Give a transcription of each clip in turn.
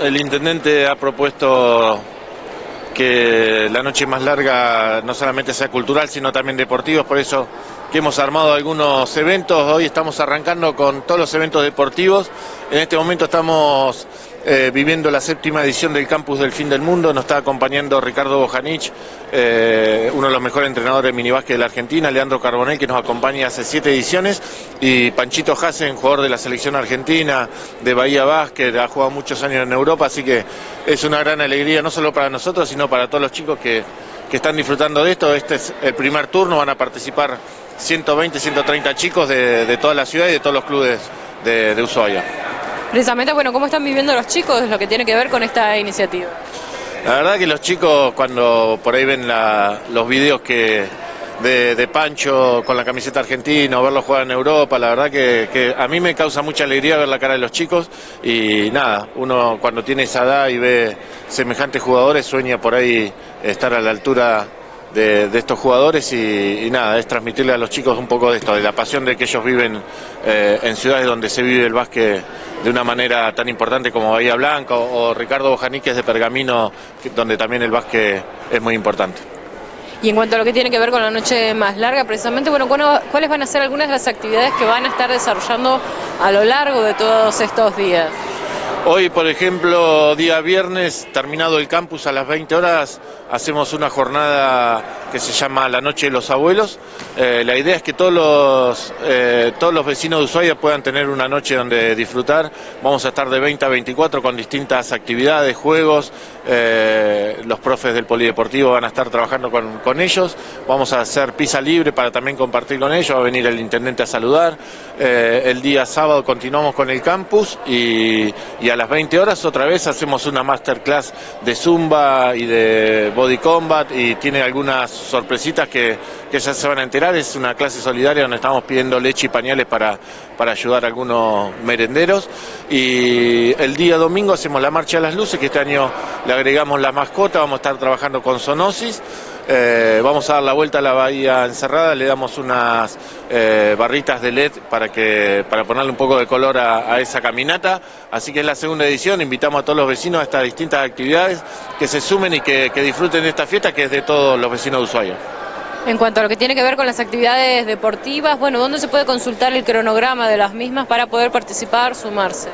El intendente ha propuesto que la noche más larga no solamente sea cultural, sino también deportiva, por eso que hemos armado algunos eventos. Hoy estamos arrancando con todos los eventos deportivos. En este momento estamos viviendo la 7ª edición del Campus del Fin del Mundo. Nos está acompañando Ricardo Bojanich, uno de los mejores entrenadores de minibásquet de la Argentina, Leandro Carbonell, que nos acompaña hace 7 ediciones, y Panchito Hasen, jugador de la selección argentina, de Bahía Básquet, ha jugado muchos años en Europa, así que es una gran alegría, no solo para nosotros, sino para todos los chicos que están disfrutando de esto. Este es el primer turno, van a participar 120, 130 chicos de toda la ciudad y de todos los clubes de Ushuaia. Precisamente, bueno, ¿cómo están viviendo los chicos lo que tiene que ver con esta iniciativa? La verdad que los chicos, cuando por ahí ven los videos de Pancho con la camiseta argentina, o verlos jugar en Europa, la verdad que a mí me causa mucha alegría ver la cara de los chicos, y nada, uno cuando tiene esa edad y ve semejantes jugadores, sueña por ahí estar a la altura de estos jugadores, y nada, es transmitirle a los chicos un poco de esto, de la pasión de que ellos viven en ciudades donde se vive el básquet de una manera tan importante como Bahía Blanca o Ricardo Bojaniquez de Pergamino, donde también el básquet es muy importante. Y en cuanto a lo que tiene que ver con la noche más larga, precisamente, bueno, ¿cuáles van a ser algunas de las actividades que van a estar desarrollando a lo largo de todos estos días? Hoy, por ejemplo, día viernes, terminado el campus a las 20 horas, hacemos una jornada que se llama La Noche de los Abuelos. La idea es que todos los vecinos de Ushuaia puedan tener una noche donde disfrutar. Vamos a estar de 20 a 24 con distintas actividades, juegos. Los profes del polideportivo van a estar trabajando con ellos. Vamos a hacer pizza libre para también compartir con ellos. Va a venir el intendente a saludar. El día sábado continuamos con el campus y a las 20 horas otra vez hacemos una masterclass de Zumba y de Body Combat, y tiene algunas sorpresitas que ya se van a enterar. Es una clase solidaria donde estamos pidiendo leche y pañales para ayudar a algunos merenderos. Y el día domingo hacemos la Marcha de las Luces, que este año le agregamos la mascota. Vamos a estar trabajando con zoonosis. Vamos a dar la vuelta a la bahía encerrada, le damos unas barritas de LED para ponerle un poco de color a esa caminata. Así que es la segunda edición, invitamos a todos los vecinos a estas distintas actividades, que se sumen y que disfruten de esta fiesta, que es de todos los vecinos de Ushuaia. En cuanto a lo que tiene que ver con las actividades deportivas, bueno, ¿dónde se puede consultar el cronograma de las mismas para poder participar, sumarse?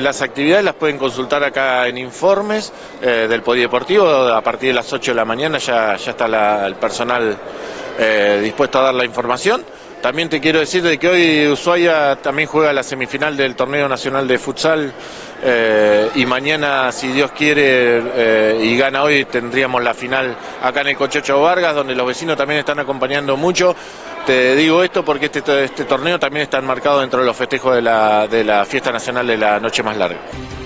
Las actividades las pueden consultar acá en informes del polideportivo. A partir de las 8 de la mañana ya está el personal dispuesto a dar la información. También te quiero decir de que hoy Ushuaia también juega la semifinal del torneo nacional de futsal, y mañana, si Dios quiere y gana hoy, tendríamos la final acá en el Cochecho Vargas, donde los vecinos también están acompañando mucho. Te digo esto porque este torneo también está enmarcado dentro de los festejos de la fiesta nacional de la noche más larga.